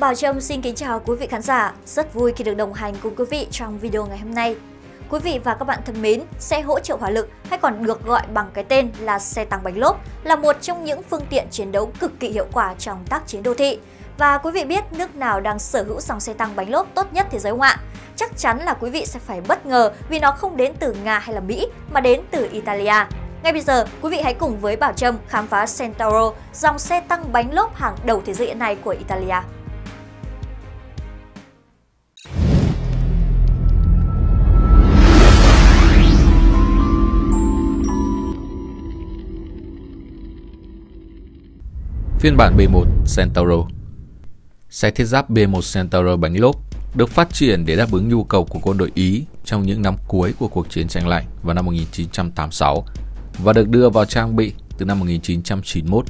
Bảo Trâm xin kính chào quý vị khán giả, rất vui khi được đồng hành cùng quý vị trong video ngày hôm nay. Quý vị và các bạn thân mến, xe hỗ trợ hỏa lực hay còn được gọi bằng cái tên là xe tăng bánh lốp là một trong những phương tiện chiến đấu cực kỳ hiệu quả trong tác chiến đô thị. Và quý vị biết nước nào đang sở hữu dòng xe tăng bánh lốp tốt nhất thế giới không ạ? Chắc chắn là quý vị sẽ phải bất ngờ vì nó không đến từ Nga hay là Mỹ mà đến từ Italia. Ngay bây giờ, quý vị hãy cùng với Bảo Trâm khám phá Centauro, dòng xe tăng bánh lốp hàng đầu thế giới hiện nay của Italia. Phiên bản B1 Centauro. Xe thiết giáp B1 Centauro bánh lốp được phát triển để đáp ứng nhu cầu của quân đội Ý trong những năm cuối của cuộc chiến tranh lạnh vào năm 1986 và được đưa vào trang bị từ năm 1991.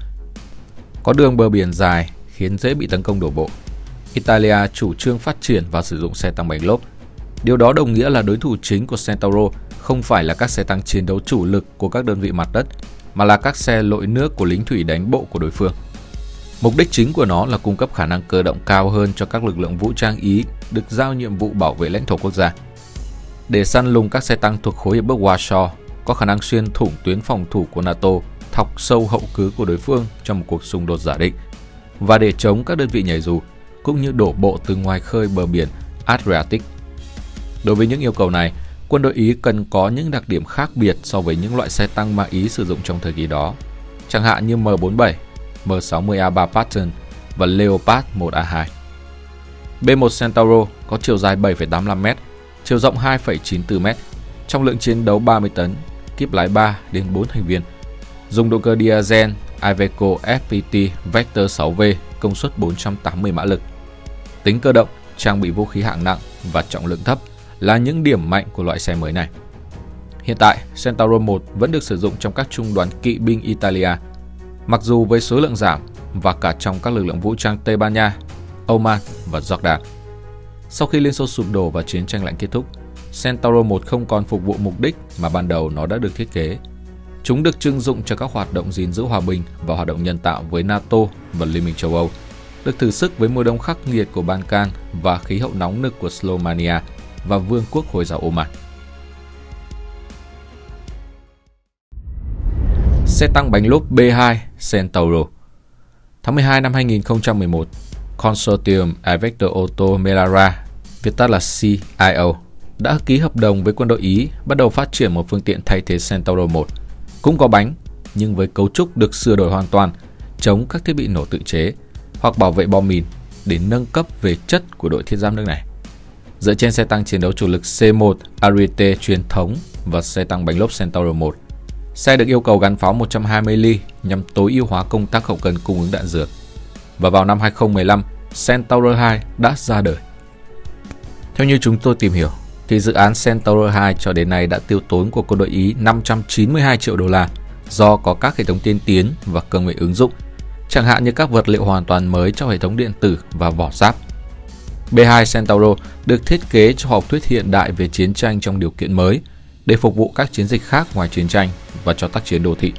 Có đường bờ biển dài khiến dễ bị tấn công đổ bộ. Italia chủ trương phát triển và sử dụng xe tăng bánh lốp. Điều đó đồng nghĩa là đối thủ chính của Centauro không phải là các xe tăng chiến đấu chủ lực của các đơn vị mặt đất mà là các xe lội nước của lính thủy đánh bộ của đối phương. Mục đích chính của nó là cung cấp khả năng cơ động cao hơn cho các lực lượng vũ trang Ý được giao nhiệm vụ bảo vệ lãnh thổ quốc gia. Để săn lùng các xe tăng thuộc khối hiệp ước Warsaw có khả năng xuyên thủng tuyến phòng thủ của NATO, thọc sâu hậu cứ của đối phương trong một cuộc xung đột giả định, và để chống các đơn vị nhảy dù cũng như đổ bộ từ ngoài khơi bờ biển Adriatic. Đối với những yêu cầu này, quân đội Ý cần có những đặc điểm khác biệt so với những loại xe tăng mà Ý sử dụng trong thời kỳ đó, chẳng hạn như M47, M-60A3 Patton và Leopard 1A2. B1 Centauro có chiều dài 7,85m, chiều rộng 2,94m, trọng lượng chiến đấu 30 tấn, kíp lái 3 đến 4 thành viên, dùng động cơ Diazen Iveco FPT Vector 6V, công suất 480 mã lực. Tính cơ động, trang bị vũ khí hạng nặng và trọng lượng thấp là những điểm mạnh của loại xe mới này. Hiện tại, Centauro 1 vẫn được sử dụng trong các trung đoàn kỵ binh Italia, mặc dù với số lượng giảm, và cả trong các lực lượng vũ trang Tây Ban Nha, Oman và Jordan. Sau khi Liên Xô sụp đổ và chiến tranh lạnh kết thúc, Centauro 1 không còn phục vụ mục đích mà ban đầu nó đã được thiết kế. Chúng được trưng dụng cho các hoạt động gìn giữ hòa bình và hoạt động nhân tạo với NATO và Liên minh châu Âu, được thử sức với mùa đông khắc nghiệt của Ban Can và khí hậu nóng nực của Slovenia và Vương quốc Hồi giáo Oman. Xe tăng bánh lốp B2 Centauro. Tháng 12 năm 2011, Consortium Iveco Auto Melara, viết tắt là CIO, đã ký hợp đồng với quân đội Ý bắt đầu phát triển một phương tiện thay thế Centauro 1, cũng có bánh nhưng với cấu trúc được sửa đổi hoàn toàn, chống các thiết bị nổ tự chế hoặc bảo vệ bom mìn để nâng cấp về chất của đội thiết giáp nước này. Dựa trên xe tăng chiến đấu chủ lực C1 Arite truyền thống và xe tăng bánh lốp Centauro 1, xe được yêu cầu gắn pháo 120 ly nhằm tối ưu hóa công tác hậu cần cung ứng đạn dược. Và vào năm 2015, Centauro 2 đã ra đời. Theo như chúng tôi tìm hiểu, thì dự án Centauro 2 cho đến nay đã tiêu tốn của quân đội Ý 592 triệu đô la do có các hệ thống tiên tiến và công nghệ ứng dụng, chẳng hạn như các vật liệu hoàn toàn mới trong hệ thống điện tử và vỏ giáp. B2 Centauro được thiết kế cho học thuyết hiện đại về chiến tranh trong điều kiện mới, để phục vụ các chiến dịch khác ngoài chiến tranh và cho tác chiến đô thị,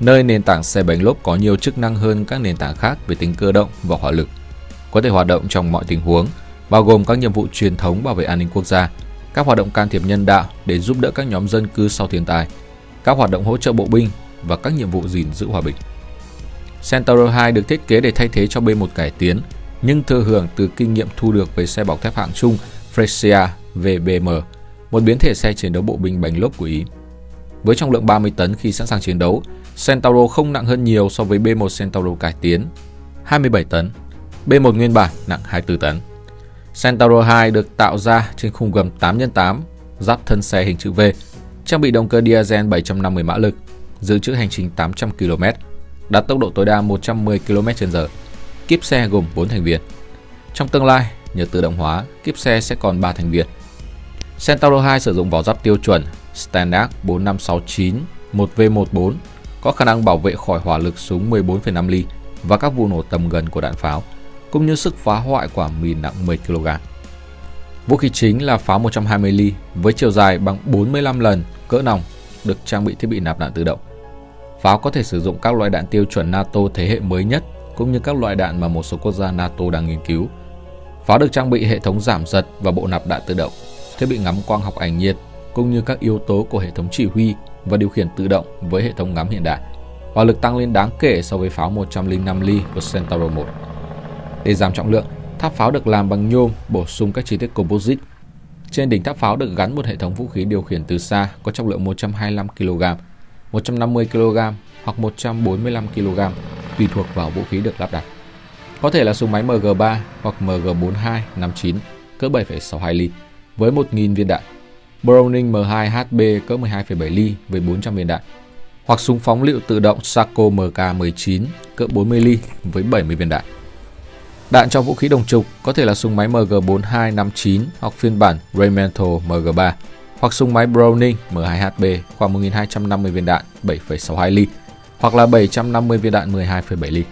nơi nền tảng xe bánh lốp có nhiều chức năng hơn các nền tảng khác về tính cơ động và hỏa lực, có thể hoạt động trong mọi tình huống, bao gồm các nhiệm vụ truyền thống bảo vệ an ninh quốc gia, các hoạt động can thiệp nhân đạo để giúp đỡ các nhóm dân cư sau thiên tai, các hoạt động hỗ trợ bộ binh và các nhiệm vụ gìn giữ hòa bình. Centauro 2 được thiết kế để thay thế cho B1 cải tiến, nhưng thừa hưởng từ kinh nghiệm thu được với xe bọc thép hạng trung Fresia VBM, một biến thể xe chiến đấu bộ binh bánh lốp của Ý. Với trọng lượng 30 tấn khi sẵn sàng chiến đấu, Centauro không nặng hơn nhiều so với B1 Centauro cải tiến 27 tấn, B1 nguyên bản nặng 24 tấn. Centauro 2 được tạo ra trên khung gầm 8x8, giáp thân xe hình chữ V, trang bị động cơ Diazen 750 mã lực, dự trữ hành trình 800 km, đạt tốc độ tối đa 110 km/h. Kíp xe gồm 4 thành viên. Trong tương lai, nhờ tự động hóa, kíp xe sẽ còn 3 thành viên. Centauro 2 sử dụng vỏ giáp tiêu chuẩn Standard 4569-1V14, có khả năng bảo vệ khỏi hỏa lực súng 14,5 ly và các vụ nổ tầm gần của đạn pháo, cũng như sức phá hoại quả mìn nặng 10 kg. Vũ khí chính là pháo 120 ly với chiều dài bằng 45 lần cỡ nòng, được trang bị thiết bị nạp đạn tự động. Pháo có thể sử dụng các loại đạn tiêu chuẩn NATO thế hệ mới nhất cũng như các loại đạn mà một số quốc gia NATO đang nghiên cứu, Pháo được trang bị hệ thống giảm giật và bộ nạp đạn tự động, thiết bị ngắm quang học ảnh nhiệt, cũng như các yếu tố của hệ thống chỉ huy và điều khiển tự động với hệ thống ngắm hiện đại. Hỏa lực tăng lên đáng kể so với pháo 105 ly của Centauro 1. Để giảm trọng lượng, tháp pháo được làm bằng nhôm, bổ sung các chi tiết composite. Trên đỉnh tháp pháo được gắn một hệ thống vũ khí điều khiển từ xa có trọng lượng 125 kg, 150 kg hoặc 145 kg tùy thuộc vào vũ khí được lắp đặt. Có thể là súng máy MG3 hoặc MG42-59 cỡ 7,62 ly với 1.000 viên đạn, Browning M2HB cỡ 12,7 ly với 400 viên đạn, hoặc súng phóng lựu tự động Sako MK-19 cỡ 40 ly với 70 viên đạn. Đạn cho vũ khí đồng trục có thể là súng máy MG42-59 hoặc phiên bản Rheinmetall MG3 hoặc súng máy Browning M2HB khoảng 1.250 viên đạn 7,62 ly hoặc là 750 viên đạn 12,7 ly.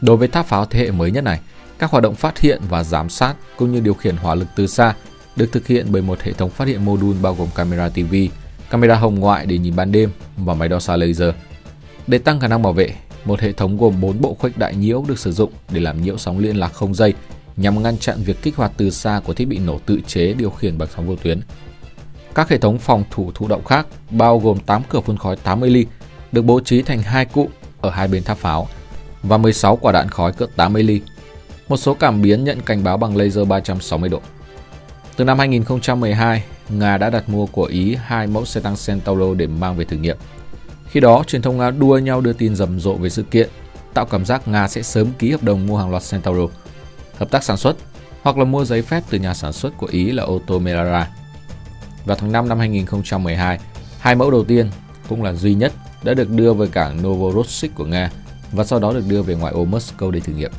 Đối với tháp pháo thế hệ mới nhất này, các hoạt động phát hiện và giám sát cũng như điều khiển hỏa lực từ xa được thực hiện bởi một hệ thống phát hiện mô đun bao gồm camera TV, camera hồng ngoại để nhìn ban đêm và máy đo xa laser. Để tăng khả năng bảo vệ, một hệ thống gồm 4 bộ khuếch đại nhiễu được sử dụng để làm nhiễu sóng liên lạc không dây nhằm ngăn chặn việc kích hoạt từ xa của thiết bị nổ tự chế điều khiển bằng sóng vô tuyến. Các hệ thống phòng thủ thụ động khác bao gồm 8 cửa phun khói 80 ly được bố trí thành 2 cụm ở hai bên tháp pháo và 16 quả đạn khói cỡ 80 ly. Một số cảm biến nhận cảnh báo bằng laser 360 độ. Từ năm 2012, Nga đã đặt mua của Ý 2 mẫu xe tăng Centauro để mang về thử nghiệm. Khi đó, truyền thông Nga đua nhau đưa tin rầm rộ về sự kiện, tạo cảm giác Nga sẽ sớm ký hợp đồng mua hàng loạt Centauro, hợp tác sản xuất hoặc là mua giấy phép từ nhà sản xuất của Ý là Otomelara. Vào tháng 5 năm 2012, hai mẫu đầu tiên, cũng là duy nhất, đã được đưa về cảng Novorossiysk của Nga và sau đó được đưa về ngoại ô Moscow để thử nghiệm.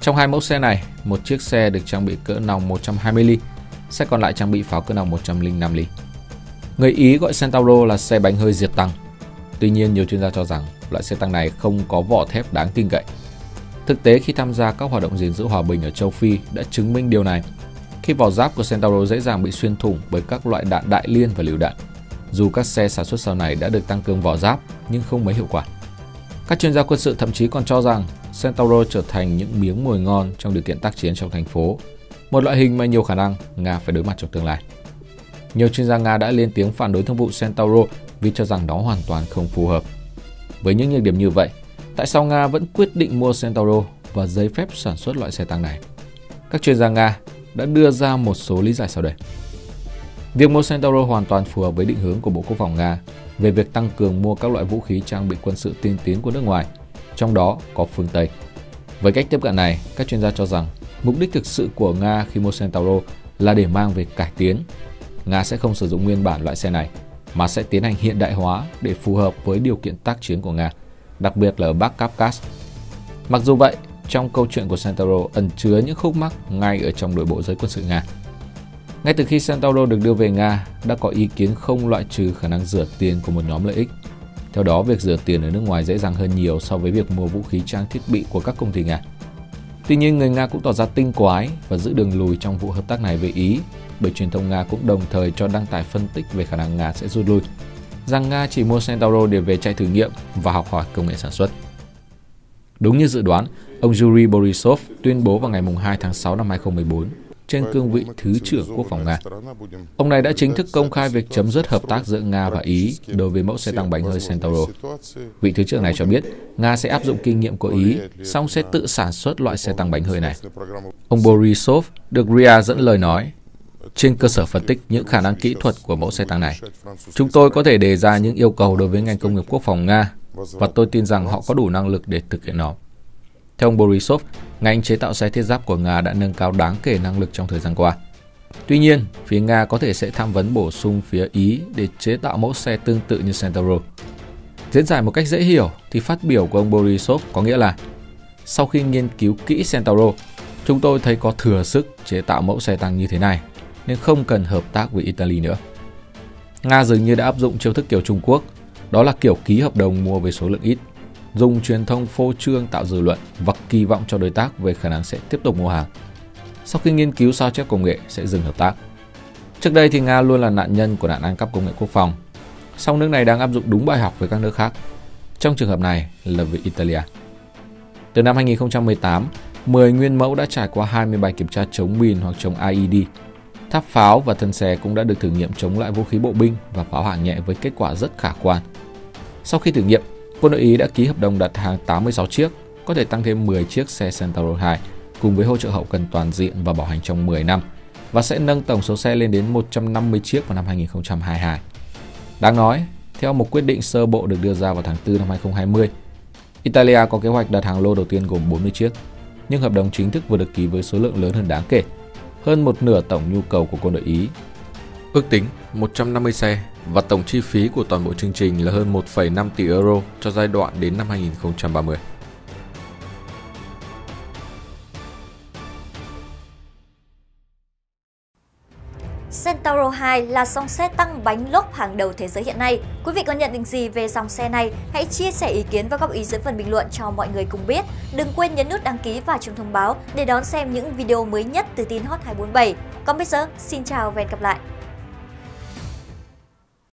Trong hai mẫu xe này, một chiếc xe được trang bị cỡ nòng 120 ly, xe còn lại trang bị pháo cỡ nòng 105 ly. Người Ý gọi Centauro là xe bánh hơi diệt tăng. Tuy nhiên, nhiều chuyên gia cho rằng loại xe tăng này không có vỏ thép đáng tin cậy. Thực tế, khi tham gia các hoạt động gìn giữ hòa bình ở châu Phi đã chứng minh điều này, khi vỏ giáp của Centauro dễ dàng bị xuyên thủng bởi các loại đạn đại liên và lựu đạn. Dù các xe sản xuất sau này đã được tăng cường vỏ giáp nhưng không mấy hiệu quả. Các chuyên gia quân sự thậm chí còn cho rằng Centauro trở thành những miếng mồi ngon trong điều kiện tác chiến trong thành phố, một loại hình mà nhiều khả năng Nga phải đối mặt trong tương lai. Nhiều chuyên gia Nga đã lên tiếng phản đối thương vụ Centauro vì cho rằng nó hoàn toàn không phù hợp. Với những nhược điểm như vậy, tại sao Nga vẫn quyết định mua Centauro và giấy phép sản xuất loại xe tăng này? Các chuyên gia Nga đã đưa ra một số lý giải sau đây. Việc mua Centauro hoàn toàn phù hợp với định hướng của Bộ Quốc phòng Nga về việc tăng cường mua các loại vũ khí trang bị quân sự tiên tiến của nước ngoài, trong đó có phương Tây. Với cách tiếp cận này, các chuyên gia cho rằng mục đích thực sự của Nga khi mua Centauro là để mang về cải tiến. Nga sẽ không sử dụng nguyên bản loại xe này, mà sẽ tiến hành hiện đại hóa để phù hợp với điều kiện tác chiến của Nga, đặc biệt là ở Bắc Caucasus. Mặc dù vậy, trong câu chuyện của Centauro ẩn chứa những khúc mắc ngay ở trong nội bộ giới quân sự Nga. Ngay từ khi Centauro được đưa về Nga, đã có ý kiến không loại trừ khả năng rửa tiền của một nhóm lợi ích. Theo đó, việc rửa tiền ở nước ngoài dễ dàng hơn nhiều so với việc mua vũ khí trang thiết bị của các công ty Nga. Tuy nhiên, người Nga cũng tỏ ra tinh quái và giữ đường lùi trong vụ hợp tác này với Ý, bởi truyền thông Nga cũng đồng thời cho đăng tải phân tích về khả năng Nga sẽ rút lui, rằng Nga chỉ mua Centauro để về chạy thử nghiệm và học hỏi công nghệ sản xuất. Đúng như dự đoán, ông Yuri Borisov tuyên bố vào ngày 2 tháng 6 năm 2014 trên cương vị Thứ trưởng Quốc phòng Nga. Ông này đã chính thức công khai việc chấm dứt hợp tác giữa Nga và Ý đối với mẫu xe tăng bánh hơi Centauro. Vị Thứ trưởng này cho biết Nga sẽ áp dụng kinh nghiệm của Ý, song sẽ tự sản xuất loại xe tăng bánh hơi này. Ông Borisov được RIA dẫn lời nói, trên cơ sở phân tích những khả năng kỹ thuật của mẫu xe tăng này, chúng tôi có thể đề ra những yêu cầu đối với ngành công nghiệp quốc phòng Nga và tôi tin rằng họ có đủ năng lực để thực hiện nó. Theo ông Borisov, ngành chế tạo xe thiết giáp của Nga đã nâng cao đáng kể năng lực trong thời gian qua. Tuy nhiên, phía Nga có thể sẽ tham vấn bổ sung phía Ý để chế tạo mẫu xe tương tự như Centauro. Diễn giải một cách dễ hiểu thì phát biểu của ông Borisov có nghĩa là sau khi nghiên cứu kỹ Centauro, chúng tôi thấy có thừa sức chế tạo mẫu xe tăng như thế này, nên không cần hợp tác với Italy nữa. Nga dường như đã áp dụng chiêu thức kiểu Trung Quốc, đó là kiểu ký hợp đồng mua với số lượng ít, dùng truyền thông phô trương tạo dư luận và kỳ vọng cho đối tác về khả năng sẽ tiếp tục mua hàng. Sau khi nghiên cứu sao chép công nghệ sẽ dừng hợp tác. Trước đây thì Nga luôn là nạn nhân của nạn ăn cắp công nghệ quốc phòng. Song nước này đang áp dụng đúng bài học với các nước khác. Trong trường hợp này là với Italia. Từ năm 2018, 10 nguyên mẫu đã trải qua 20 bài kiểm tra chống mìn hoặc chống IED. Tháp pháo và thân xe cũng đã được thử nghiệm chống lại vũ khí bộ binh và pháo hạng nhẹ với kết quả rất khả quan. Sau khi thử nghiệm, quân đội Ý đã ký hợp đồng đặt hàng 86 chiếc, có thể tăng thêm 10 chiếc xe Centauro 2 cùng với hỗ trợ hậu cần toàn diện và bảo hành trong 10 năm và sẽ nâng tổng số xe lên đến 150 chiếc vào năm 2022. Đáng nói, theo một quyết định sơ bộ được đưa ra vào tháng 4 năm 2020, Italia có kế hoạch đặt hàng lô đầu tiên gồm 40 chiếc, nhưng hợp đồng chính thức vừa được ký với số lượng lớn hơn đáng kể, hơn một nửa tổng nhu cầu của quân đội Ý. Ước tính 150 xe và tổng chi phí của toàn bộ chương trình là hơn 1,5 tỷ euro cho giai đoạn đến năm 2030. Centauro 2 là dòng xe tăng bánh lốp hàng đầu thế giới hiện nay. Quý vị có nhận định gì về dòng xe này? Hãy chia sẻ ý kiến và góp ý dưới phần bình luận cho mọi người cùng biết. Đừng quên nhấn nút đăng ký và chuông thông báo để đón xem những video mới nhất từ Tin Hot 247. Còn bây giờ, xin chào và hẹn gặp lại!